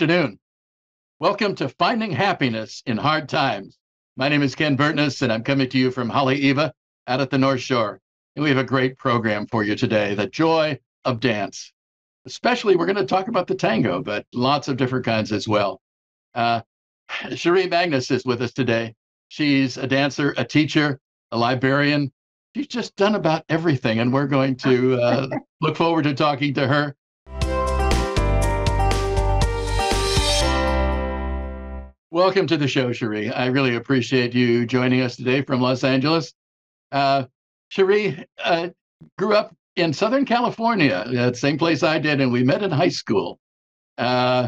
afternoon. Welcome to Finding Happiness in Hard Times. My name is Ken Burtness, and I'm coming to you from Haleiwa out at the North Shore. And we have a great program for you today, the joy of dance. Especially, we're going to talk about the tango, but lots of different kinds as well. Cherie Magnus is with us today. She's a dancer, a teacher, a librarian. She's just done about everything, and we're going to look forward to talking to her. Welcome to the show, Cherie. I really appreciate you joining us today from Los Angeles. Cherie grew up in Southern California, the same place I did, and we met in high school. That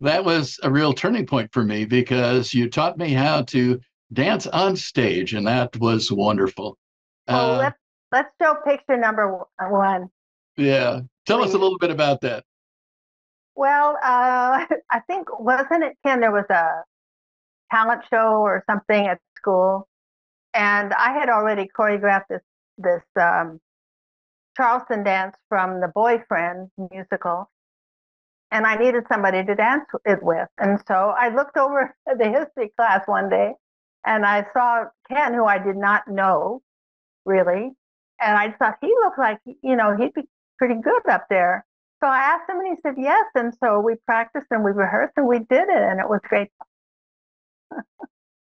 was a real turning point for me because you taught me how to dance on stage, and that was wonderful. Oh, let's show picture number one. Yeah. Tell us a little bit about that. Well, I think, wasn't it, Ken, there was a talent show or something at school, and I had already choreographed this Charleston dance from The Boyfriend musical, and I needed somebody to dance it with. And so I looked over at the history class one day, and I saw Ken, who I did not know, really, and I thought he looked like, you know, he'd be pretty good up there. So I asked him, and he said yes. And so we practiced and we rehearsed and we did it, and it was great.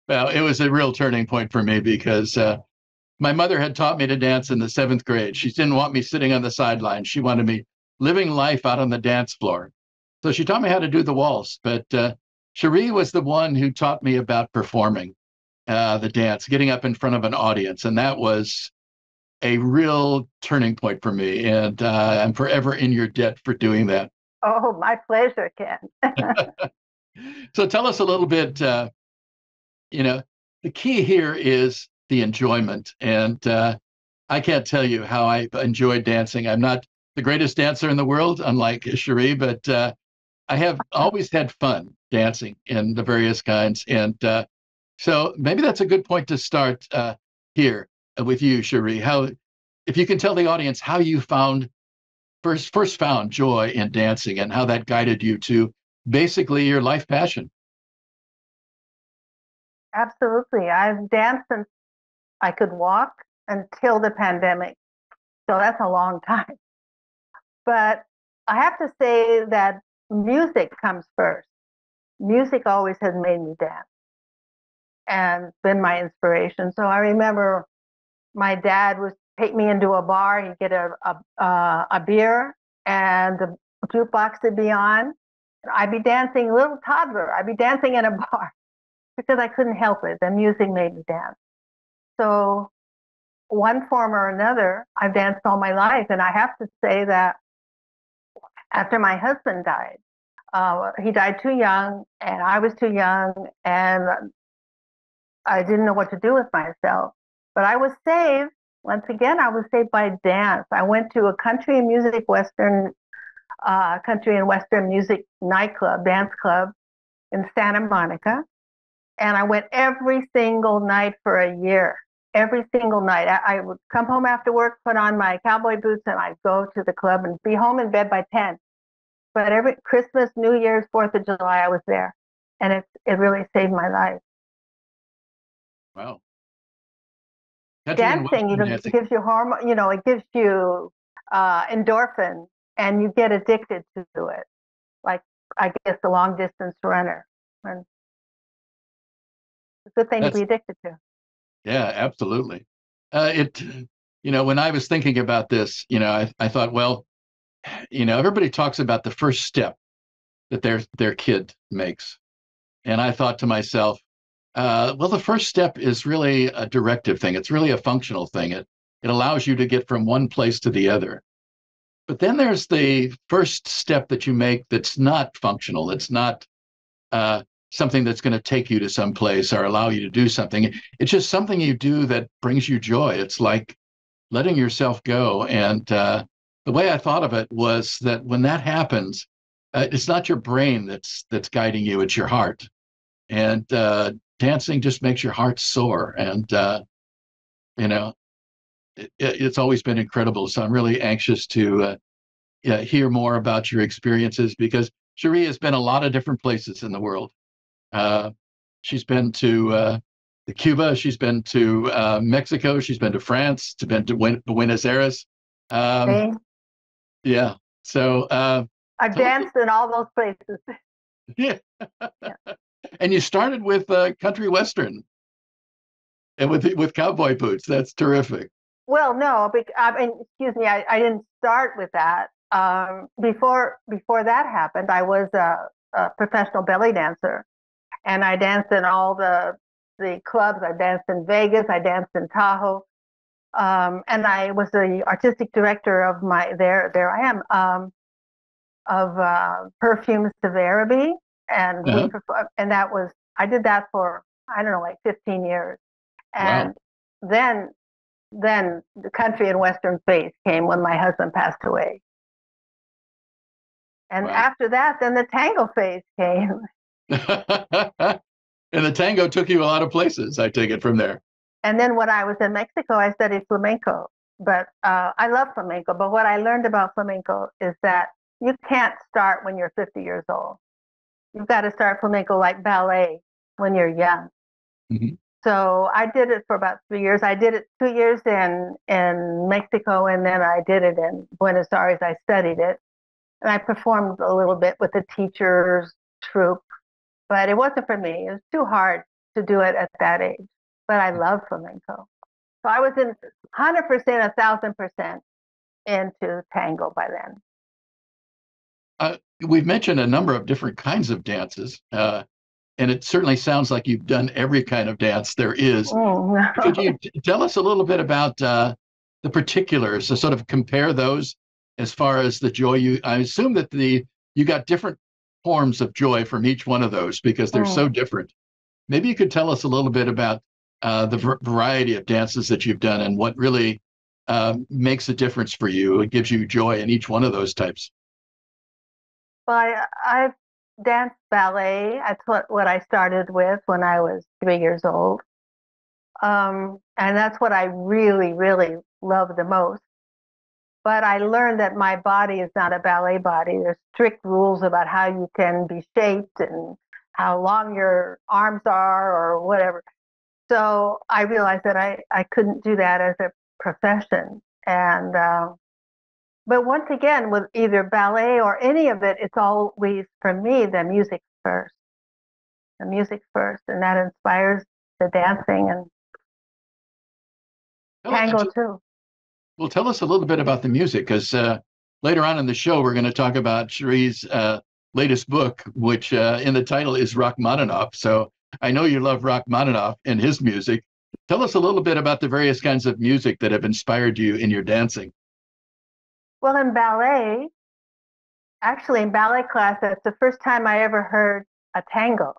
Well, it was a real turning point for me because my mother had taught me to dance in the seventh grade. She didn't want me sitting on the sidelines. She wanted me living life out on the dance floor. So she taught me how to do the waltz. But Cherie was the one who taught me about performing the dance, getting up in front of an audience, and that was a real turning point for me, and I'm forever in your debt for doing that. Oh, my pleasure, Ken. So tell us a little bit, you know, the key here is the enjoyment, and I can't tell you how I enjoyed dancing. I'm not the greatest dancer in the world, unlike Cherie, but I have always had fun dancing in the various kinds, and so maybe that's a good point to start here with you, Cherie. How, if you can tell the audience how you found first found joy in dancing and how that guided you to basically your life passion. Absolutely. I've danced since I could walk until the pandemic. So that's a long time. But I have to say that music comes first. Music always has made me dance and been my inspiration. So I remember my dad would take me into a bar. He'd get a beer, and the jukebox would be on. I'd be dancing, little toddler. I'd be dancing in a bar because I couldn't help it. The music made me dance. So one form or another, I've danced all my life. And I have to say that after my husband died, he died too young, and I was too young, and I didn't know what to do with myself. But I was saved, once again, I was saved by dance. I went to a country and western music nightclub, dance club in Santa Monica. And I went every single night for a year, every single night. I would come home after work, put on my cowboy boots, and I'd go to the club and be home in bed by 10. But every Christmas, New Year's, 4th of July, I was there. And it really saved my life. Wow. Dancing, you know, it gives you hormone, you know, it gives you endorphins, and you get addicted to it. Like, I guess, the long distance runner. And it's a good thing to be addicted to. Yeah, absolutely. You know, when I was thinking about this, you know, I thought, well, you know, everybody talks about the first step that their kid makes. And I thought to myself, well, the first step is really a directive thing. It's really a functional thing. It allows you to get from one place to the other. But then there's the first step that you make that's not functional. It's not something that's going to take you to some place or allow you to do something. It's just something you do that brings you joy. It's like letting yourself go. And the way I thought of it was that when that happens, it's not your brain that's guiding you. It's your heart. And dancing just makes your heart soar, and you know, it's always been incredible. So I'm really anxious to hear more about your experiences, because Cherie has been a lot of different places in the world. She's been to Cuba, she's been to Mexico, she's been to France, she's been to Buenos Aires. Yeah, so I've danced in all those places. Yeah. Yeah. And you started with country western and with cowboy boots. That's terrific. Well, no, I didn't start with that. Before that happened, I was a professional belly dancer, and I danced in all the clubs. I danced in Vegas. I danced in Tahoe, and I was the artistic director of my Perfumes de Arabie, and and that was, I did that for, I don't know, like 15 years, and wow. Then the country and western phase came when my husband passed away. And wow. After that, then the tango phase came. And the tango took you a lot of places, I take it, from there. And then when I was in Mexico, I studied flamenco. But I love flamenco. But what I learned about flamenco is that you can't start when you're 50 years old. You've got to start flamenco like ballet when you're young. Mm-hmm. So I did it for about 3 years. I did it 2 years in Mexico, and then I did it in Buenos Aires. I studied it, and I performed a little bit with the teacher's troupe, but it wasn't for me. It was too hard to do it at that age, but I love flamenco. So I was in 100%, 1,000% into tango by then. We've mentioned a number of different kinds of dances. And it certainly sounds like you've done every kind of dance there is. Oh, no. Could you tell us a little bit about the particulars, to sort of compare those as far as the joy you... I assume that you got different forms of joy from each one of those because they're so different. Maybe you could tell us a little bit about the variety of dances that you've done and what really makes a difference for you and gives you joy in each one of those types. Well, I've danced ballet. That's what I started with when I was 3 years old. And that's what I really, really love the most. But I learned that my body is not a ballet body. There's strict rules about how you can be shaped and how long your arms are or whatever. So I realized that I couldn't do that as a profession. And but once again, with either ballet or any of it, it's always, for me, the music first. The music first, and that inspires the dancing and tango too. Well, tell us a little bit about the music, because later on in the show, we're going to talk about Cherie's latest book, which in the title is Rachmaninoff. So I know you love Rachmaninoff and his music. Tell us a little bit about the various kinds of music that have inspired you in your dancing. Well, in ballet class, that's the first time I ever heard a tango.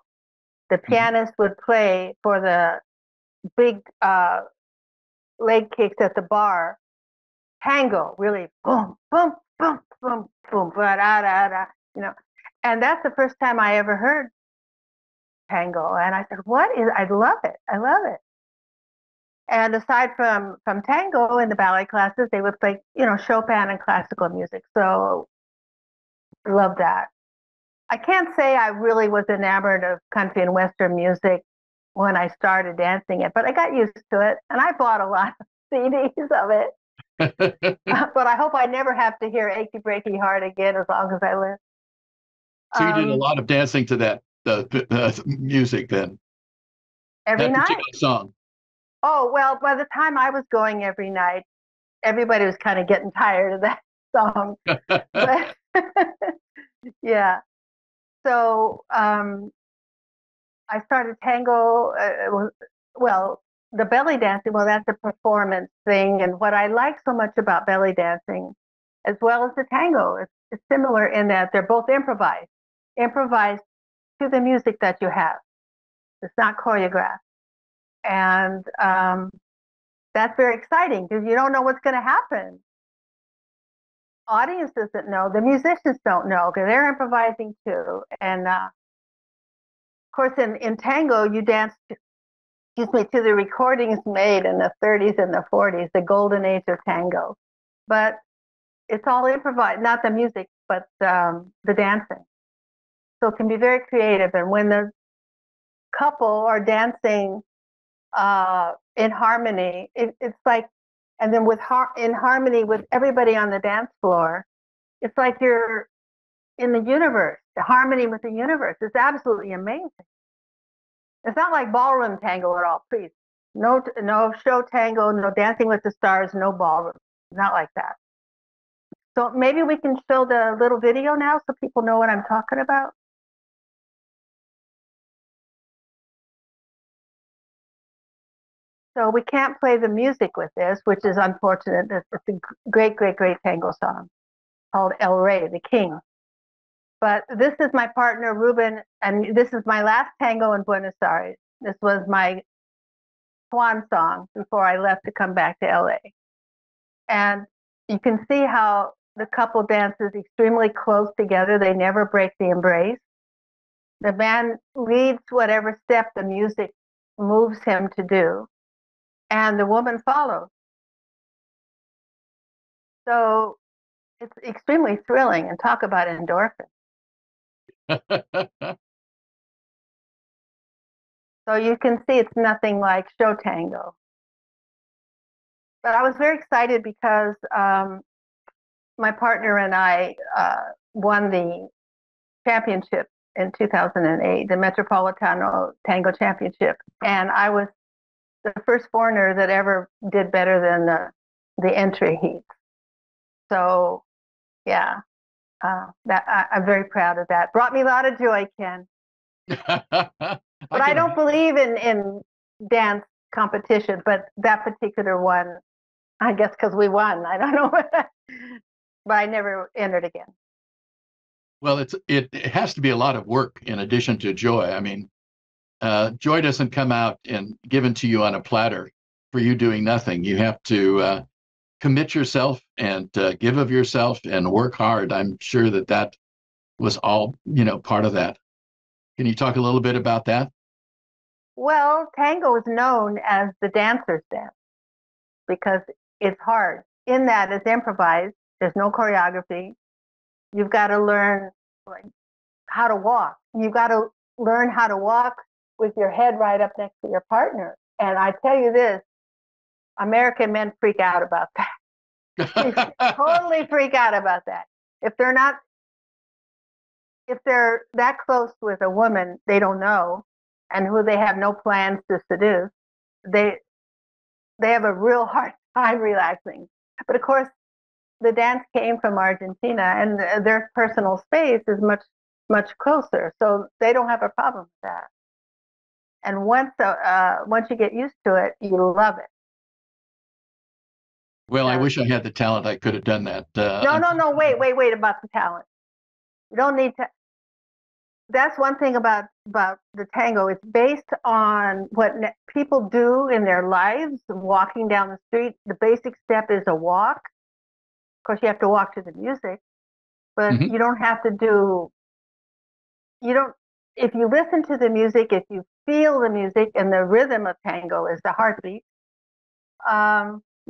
The pianist would play for the big leg kicks at the bar. Tango, really, boom, boom, boom, boom, boom, ba da da da, you know. And that's the first time I ever heard tango. And I said, I love it. I love it. And aside from tango in the ballet classes, they would play, Chopin and classical music. So I love that. I can't say I really was enamored of country and western music when I started dancing it, but I got used to it. And I bought a lot of CDs of it. But I hope I never have to hear Achy Breaky Heart again as long as I live. So you did a lot of dancing to that music then? Every night? That particular song. Oh, well, by the time I was going every night, everybody was kind of getting tired of that song. But, yeah. So I started tango. The belly dancing, that's a performance thing. And what I like so much about belly dancing, as well as the tango, it's similar in that they're both improvised. Improvised to the music that you have. It's not choreographed. And that's very exciting because you don't know what's going to happen. Audience doesn't know. The musicians don't know because they're improvising too. And of course, in tango, you dance to the recordings made in the 30s and the 40s, the golden age of tango. But it's all improvised, not the music, but the dancing. So it can be very creative. And when the couple are dancing in harmony, it's like, and then in harmony with everybody on the dance floor, it's like you're in the universe, the harmony with the universe. It's absolutely amazing. It's not like ballroom tango at all, please. No show tango, no Dancing with the Stars, no ballroom. Not like that. So maybe we can show the little video now so people know what I'm talking about. So we can't play the music with this, which is unfortunate. It's a great, great, great tango song called El Rey, the King. But this is my partner, Ruben, and this is my last tango in Buenos Aires. This was my swan song before I left to come back to LA. And you can see how the couple dances extremely close together. They never break the embrace. The man leads whatever step the music moves him to do, and the woman follows. So it's extremely thrilling, and talk about endorphins. So you can see it's nothing like show tango. But I was very excited because my partner and I won the championship in 2008, the Metropolitano Tango Championship. And I was the first foreigner that ever did better than the entry heats. So, yeah, I'm very proud of that. Brought me a lot of joy, Ken. But I don't believe in dance competition, but that particular one, I guess because we won, I don't know, but I never entered again. Well, it has to be a lot of work in addition to joy. I mean, joy doesn't come out and given to you on a platter for you doing nothing. You have to commit yourself and give of yourself and work hard. I'm sure that was all, part of that. Can you talk a little bit about that? Well, tango is known as the dancer's dance because it's hard. In that it's improvised. There's no choreography. You've got to learn how to walk. You've got to learn how to walk with your head right up next to your partner. And I tell you this, American men freak out about that. They totally freak out about that. If they're that close with a woman they don't know and who they have no plans to seduce, they have a real hard time relaxing. But of course, the dance came from Argentina, and their personal space is much, much closer. So they don't have a problem with that. And once you get used to it, you love it. Well, I wish I had the talent. I could have done that. No, wait about the talent. You don't need to. That's one thing about the tango. It's based on what people do in their lives, walking down the street. The basic step is a walk. Of course, you have to walk to the music, but you don't have to do, if you listen to the music, if you feel the music, and the rhythm of tango is the heartbeat,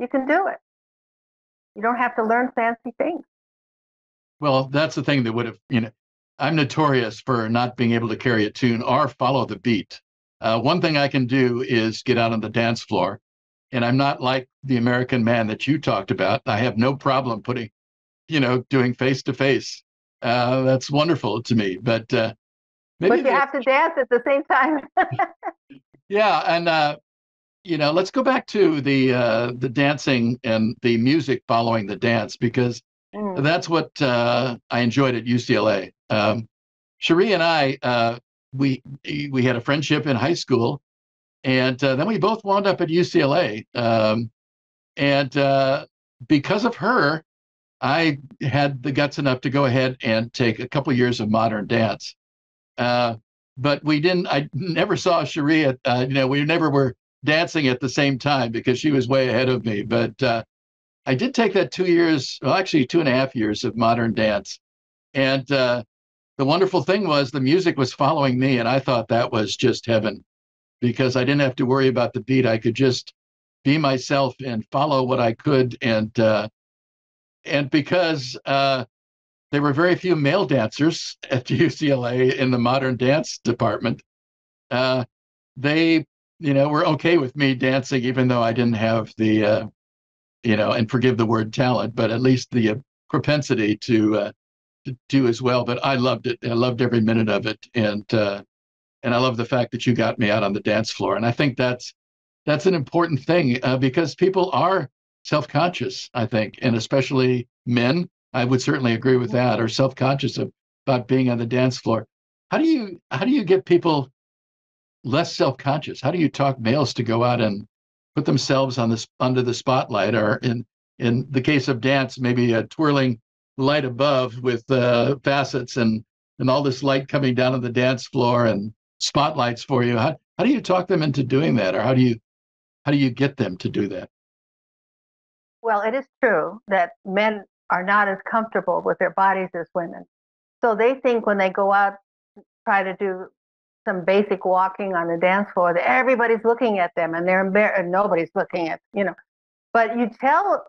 you can do it. You don't have to learn fancy things. Well, that's the thing that would have, I'm notorious for not being able to carry a tune or follow the beat. One thing I can do is get out on the dance floor, and I'm not like the American man that you talked about. I have no problem putting, doing face-to-face. That's wonderful to me, but you have to dance at the same time. Yeah, and, let's go back to the dancing and the music following the dance, because that's what I enjoyed at UCLA. Cherie and I, we had a friendship in high school, and then we both wound up at UCLA. And because of her, I had the guts enough to go ahead and take a couple years of modern dance. But we didn't. I never saw Cherie. We never were dancing at the same time because she was way ahead of me. But I did take that 2 years, well, actually 2.5 years of modern dance. And the wonderful thing was the music was following me, and I thought that was just heaven because I didn't have to worry about the beat. I could just be myself and follow what I could. And because There were very few male dancers at UCLA in the modern dance department. They, were okay with me dancing, even though I didn't have the, and forgive the word talent, but at least the propensity to do as well. But I loved it. I loved every minute of it. And I love the fact that you got me out on the dance floor. And I think that's an important thing because people are self-conscious, I think, and especially men. I would certainly agree with that, or self-conscious about being on the dance floor. How do you get people less self-conscious? How do you talk males to go out and put themselves on this under the spotlight, or in the case of dance, maybe a twirling light above with facets and all this light coming down on the dance floor and spotlights for you? How do you talk them into doing that, or how do you get them to do that? Well, it is true that men are not as comfortable with their bodies as women. So they think when they go out, try to do some basic walking on the dance floor, that everybody's looking at them and they're embarrassed and nobody's looking at, But you tell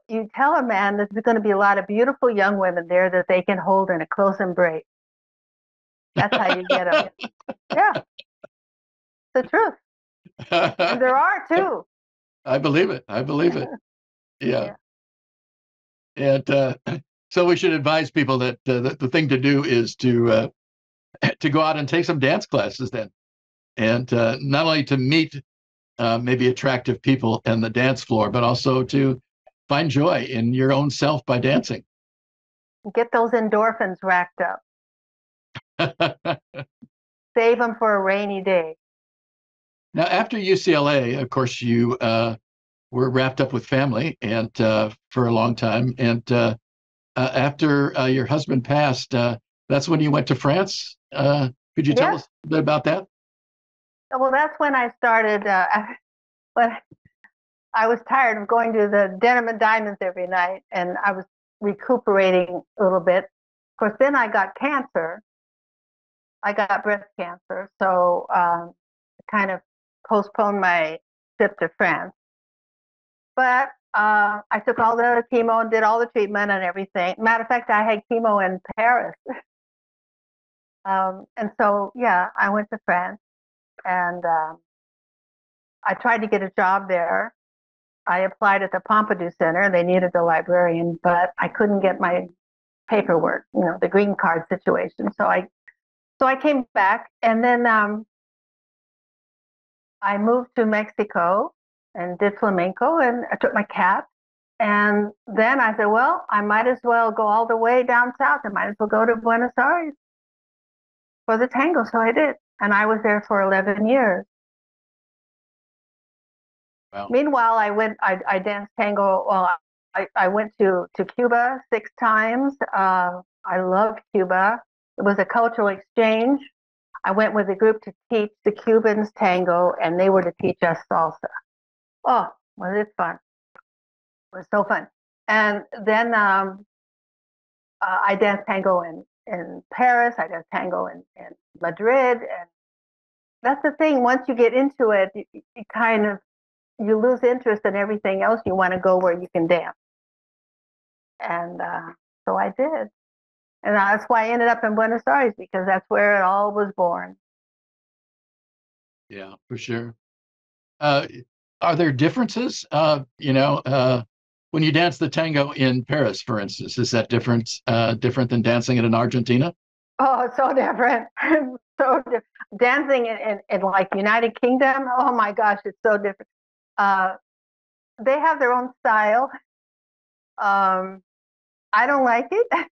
a man that there's going to be a lot of beautiful young women there that they can hold in a close embrace. That's how you get them. Yeah. It's the truth. And there are too. I believe it. Yeah. And so we should advise people that the thing to do is to go out and take some dance classes then. And not only to meet maybe attractive people on the dance floor, but also to find joy in your own self by dancing. Get those endorphins racked up. Save them for a rainy day. Now, after UCLA, of course, you were wrapped up with family and for a long time. And after your husband passed, that's when you went to France. Could you tell us a bit about that? Well, that's when I started. When I was tired of going to the Denim and Diamonds every night, and I was recuperating a little bit. Of course, then I got cancer. I got breast cancer, so I kind of postponed my trip to France. But I took all the other chemo and did all the treatment and everything. Matter of fact, I had chemo in Paris. And so, I went to France. And I tried to get a job there. I applied at the Pompidou Center. They needed the librarian, but I couldn't get my paperwork, the green card situation. So I came back, and then I moved to Mexico and did flamenco, and I took my cat. And then I said, well, I might as well go all the way down south. I might as well go to Buenos Aires for the tango. So I did. And I was there for 11 years. Wow. Meanwhile, I danced tango. Well, I went to Cuba 6 times. I loved Cuba. It was a cultural exchange. I went with a group to teach the Cubans tango, and they were to teach us salsa. Oh, was it fun. It was so fun. And then I danced tango in Paris. I danced tango in Madrid. And that's the thing. Once you get into it, you kind of, you lose interest in everything else. You want to go where you can dance. And so I did. And that's why I ended up in Buenos Aires, because that's where it all was born. Yeah, for sure. Are there differences? When you dance the tango in Paris, for instance, is that different than dancing it in Argentina? Oh, so different. So different. Dancing in like United Kingdom, oh my gosh, it's so different. They have their own style. I don't like it. I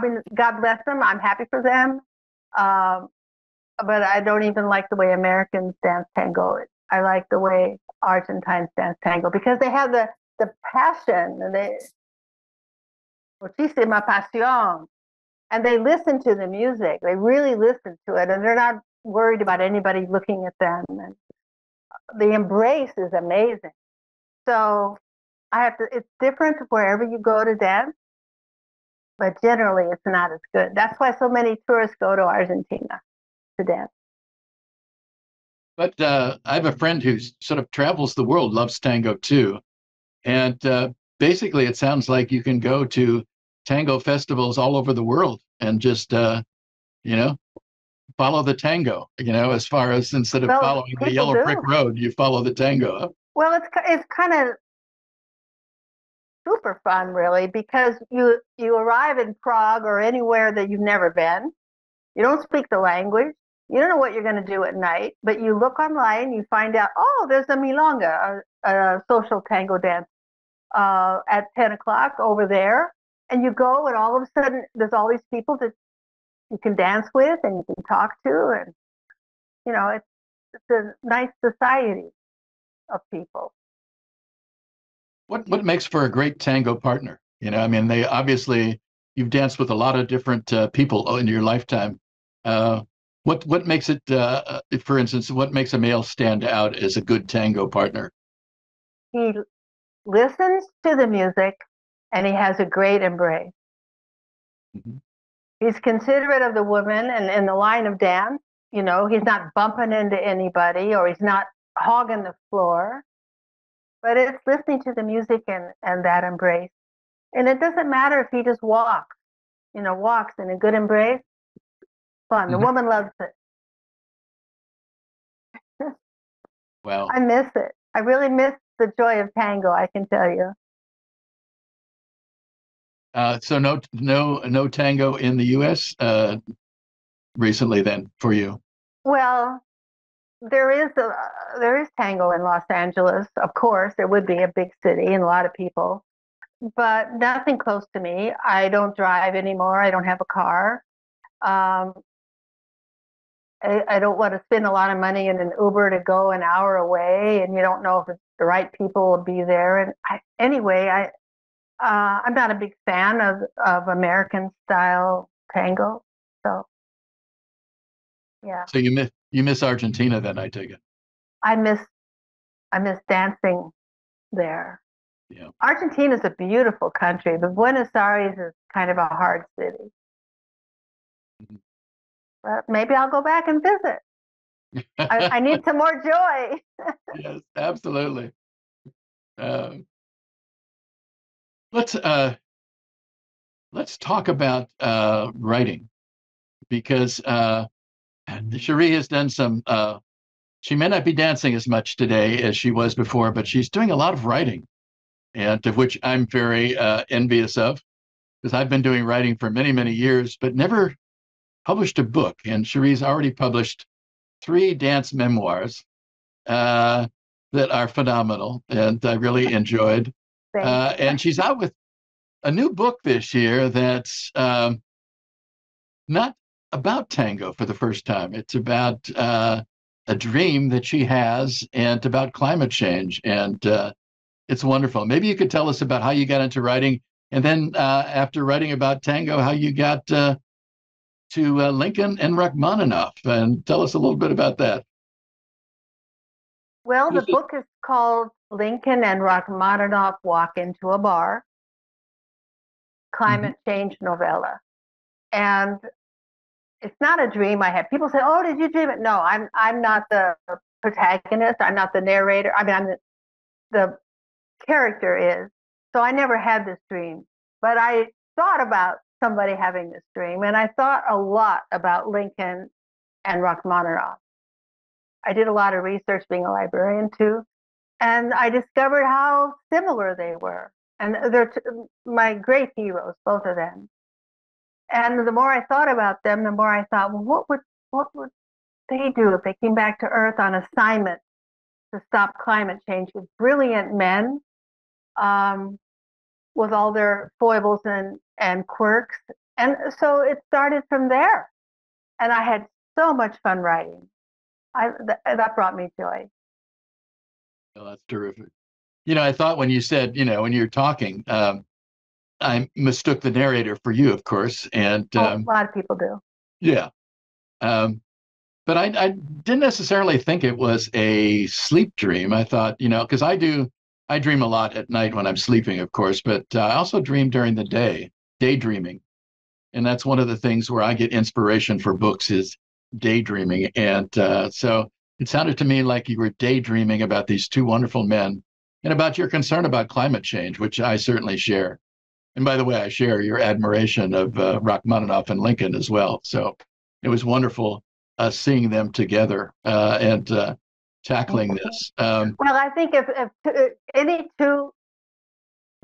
mean, God bless them. I'm happy for them. But I don't even like the way Americans dance tango. I like the way Argentines dance tango, because they have the passion, and they muchísima pasión, and they listen to the music. They really listen to it, and they're not worried about anybody looking at them. And the embrace is amazing. So it's different wherever you go to dance, but generally it's not as good. That's why so many tourists go to Argentina to dance. But I have a friend who sort of travels the world, loves tango too. And basically, it sounds like you can go to tango festivals all over the world and just, you know, follow the tango, you know, as far as instead of following the yellow brick road, you follow the tango. Well, it's kind of super fun, really, because you arrive in Prague or anywhere that you've never been. You don't speak the language. You don't know what you're going to do at night, but you look online, you find out, oh, there's a milonga, a social tango dance at 10 o'clock over there. And you go, and all of a sudden, there's all these people that you can dance with and you can talk to. And, you know, it's a nice society of people. What makes for a great tango partner? You know, I mean, they obviously, you've danced with a lot of different people in your lifetime. What makes it, for instance, what makes a male stand out as a good tango partner? He listens to the music, and he has a great embrace. Mm-hmm. He's considerate of the woman and in the line of dance. You know, he's not bumping into anybody, or he's not hogging the floor. But it's listening to the music and that embrace. And it doesn't matter if he just walks, you know, walks in a good embrace. Fun. The mm-hmm. woman loves it. Well, I miss it. I really miss the joy of tango, I can tell you. So no tango in the U.S. Recently, then, for you? Well, there is tango in Los Angeles, of course. It would be a big city and a lot of people, but nothing close to me. I don't drive anymore. I don't have a car. I don't want to spend a lot of money in an Uber to go an hour away, and you don't know if the right people will be there. And I'm not a big fan of American style tango. So, yeah. So you miss Argentina then, I take it. I miss dancing there. Yeah. Argentina is a beautiful country, but Buenos Aires is kind of a hard city. Mm-hmm. But maybe I'll go back and visit. I need some more joy. Yes, absolutely. Let's talk about writing, because Cherie has done some. She may not be dancing as much today as she was before, but she's doing a lot of writing, and of which I'm very envious of, because I've been doing writing for many, many years, but never published a book. And Cherie's already published 3 dance memoirs that are phenomenal, and I really enjoyed. And she's out with a new book this year that's not about tango for the first time. It's about a dream that she has, and about climate change. And it's wonderful. Maybe you could tell us about how you got into writing, and then after writing about tango, how you got to Lincoln and Rachmaninoff, and tell us a little bit about that. Well, the book is called Lincoln and Rachmaninoff Walk into a Bar, Climate mm-hmm. Change Novella. And it's not a dream I had. People say, oh, did you dream it? No, I'm not the protagonist. I'm not the narrator. I mean, I'm the character is. So I never had this dream. But I thought about somebody having this dream, and I thought a lot about Lincoln and Rachmaninoff. I did a lot of research, being a librarian too, and I discovered how similar they were. And they're my great heroes, both of them. And the more I thought about them, the more I thought, well, what would they do if they came back to Earth on assignment to stop climate change with brilliant men, with all their foibles and quirks. And so it started from there. And I had so much fun writing. That brought me joy. Well, that's terrific. You know, I thought when you said, you know, when you're talking, I mistook the narrator for you, of course. And a lot of people do. Yeah. But I didn't necessarily think it was a sleep dream. I thought, you know, because I dream a lot at night when I'm sleeping, of course, but I also dream during the day, daydreaming. And that's one of the things where I get inspiration for books is daydreaming. And so it sounded to me like you were daydreaming about these two wonderful men and about your concern about climate change, which I certainly share. And by the way, I share your admiration of Rachmaninoff and Lincoln as well. So it was wonderful seeing them together and tackling this. Well, I think if any two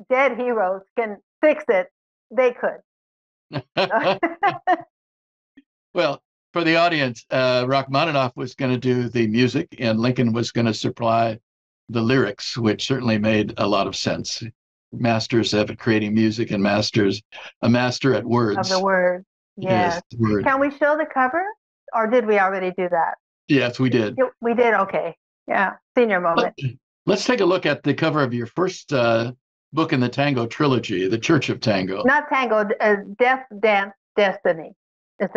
dead heroes can fix it, they could. Well, for the audience, Rachmaninoff was going to do the music and Lincoln was going to supply the lyrics, which certainly made a lot of sense. Masters of creating music and a master at words. Of the word. Yes. Yes. Can we show the cover? Or did we already do that? Yes, we did. We did, okay. Yeah, senior moment. Let's take a look at the cover of your first book in the tango trilogy, The Church of Tango. Not tango, Death, Dance, Destiny.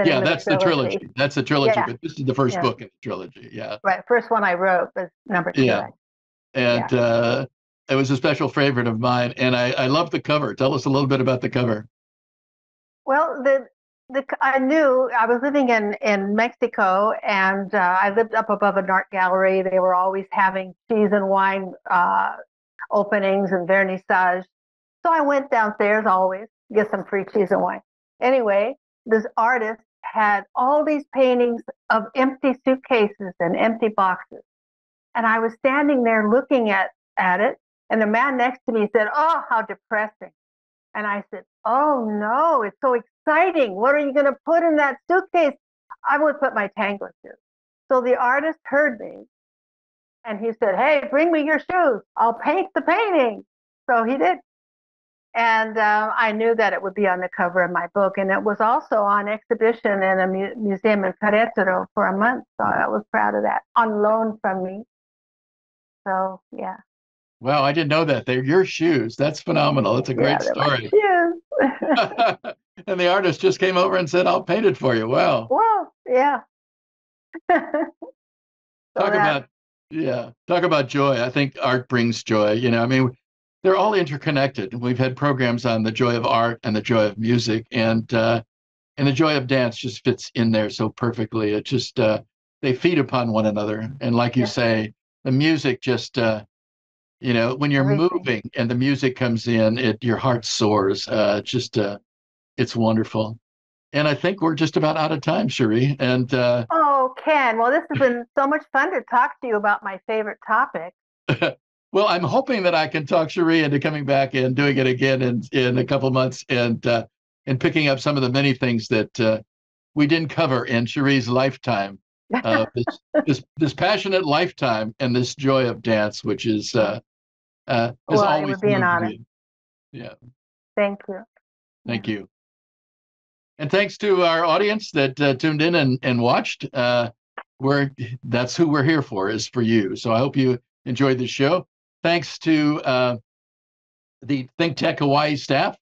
Yeah, that's the trilogy. That's the trilogy, yeah. But this is the first book in the trilogy, yeah. Right, first one I wrote was number 2. Yeah, and it was a special favorite of mine, and I love the cover. Tell us a little bit about the cover. Well, I knew I was living in Mexico, and I lived up above an art gallery. They were always having cheese and wine openings and vernissage. So I went downstairs always, get some free cheese and wine. Anyway, this artist had all these paintings of empty suitcases and empty boxes. And I was standing there looking at it, and the man next to me said, "Oh, how depressing." And I said, "Oh, no, it's so exciting. What are you going to put in that suitcase?" "I would put my tango shoes." So the artist heard me, and he said, "Hey, bring me your shoes. I'll paint the painting." So he did. And I knew that it would be on the cover of my book. And it was also on exhibition in a museum in Querétaro for a month. So I was proud of that, on loan from me. So, yeah. Wow, I didn't know that. They're your shoes. That's phenomenal. That's a great story. Yeah. And the artist just came over and said, "I'll paint it for you." Wow. Well, yeah. Talk about joy. I think art brings joy. You know, I mean, they're all interconnected. We've had programs on the joy of art and the joy of music, and the joy of dance just fits in there so perfectly. It just they feed upon one another, and like you say, the music just. You know, when you're moving and the music comes in, your heart soars. It's wonderful. And I think we're just about out of time, Cherie. And oh, Ken, well, this has been so much fun to talk to you about my favorite topic. Well, I'm hoping that I can talk Cherie into coming back and doing it again in a couple months and picking up some of the many things that we didn't cover in Cherie's lifetime. This passionate lifetime and this joy of dance, which is well, it would be an honor. Yeah. Thank you. Thank you. And thanks to our audience that tuned in and watched. That's who we're here for, is for you. So I hope you enjoyed the show. Thanks to the Think Tech Hawaii staff,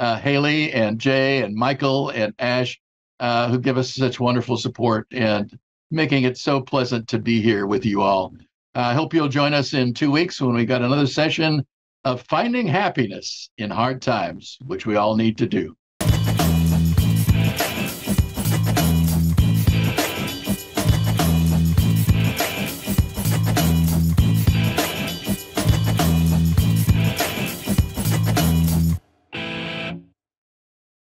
Haley and Jay and Michael and Ash, who give us such wonderful support and making it so pleasant to be here with you all. I hope you'll join us in 2 weeks when we got another session of Finding Happiness in Hard Times, which we all need to do.